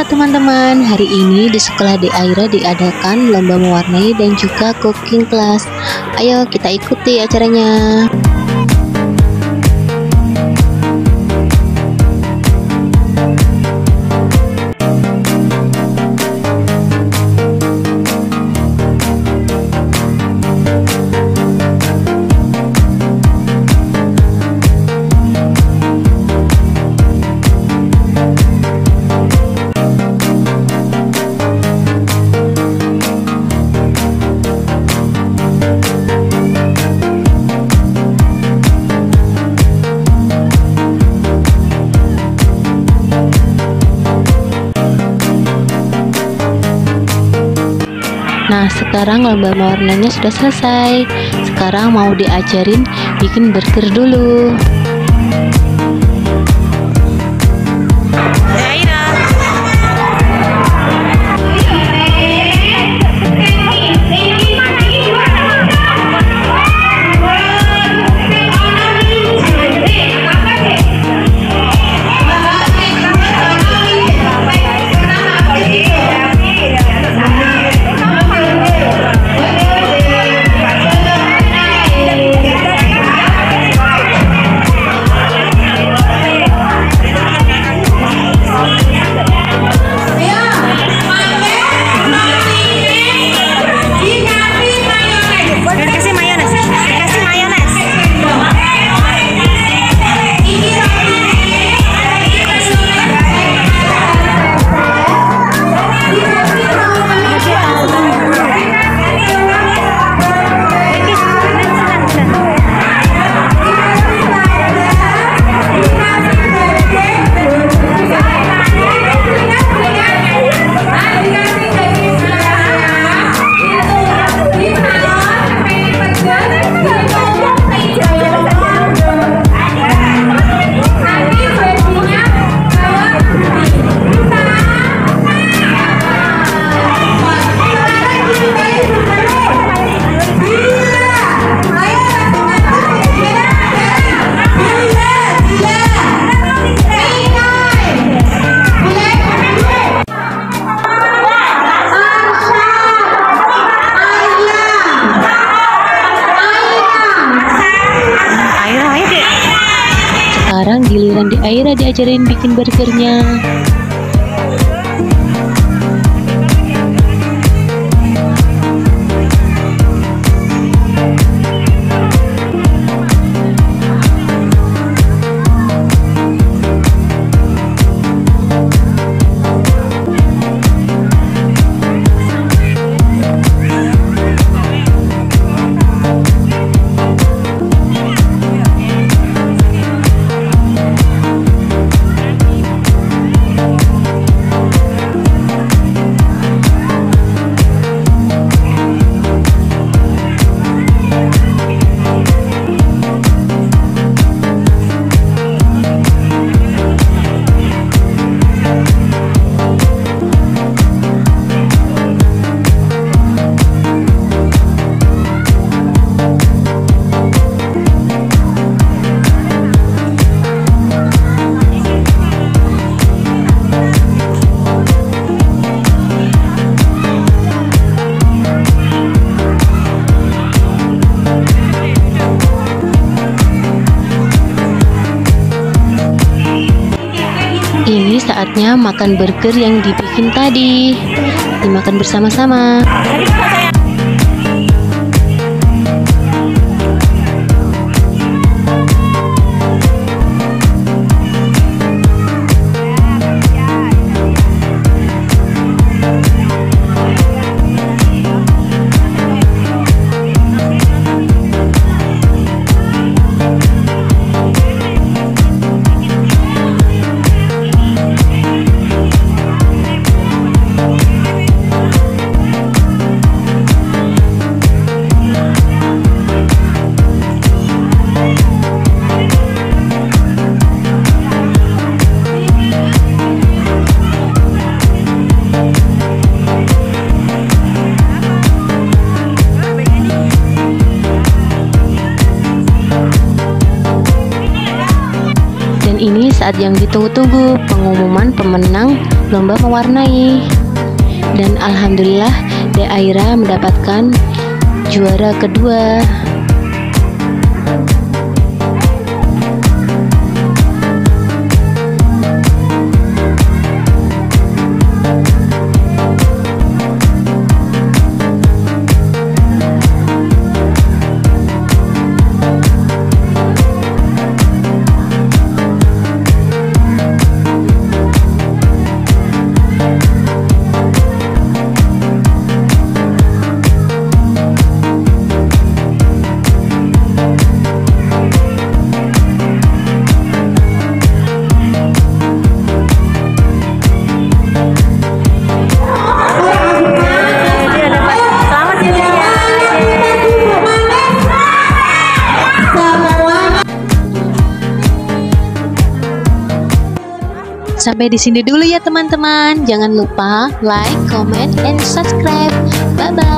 Halo teman-teman, hari ini di sekolah De Aiyra diadakan lomba mewarnai dan juga cooking class. Ayo kita ikuti acaranya. Nah, sekarang lomba mewarnainya sudah selesai. Sekarang mau diajarin bikin burger dulu. Sekarang giliran De Aiyra diajarin bikin burgernya. Ini saatnya makan burger yang dibikin tadi. Dimakan bersama-sama. Ini saat yang ditunggu-tunggu, pengumuman pemenang lomba mewarnai. Dan alhamdulillah De Aiyra mendapatkan juara kedua. Sampai di sini dulu ya teman-teman. Jangan lupa like, comment, and subscribe. Bye-bye.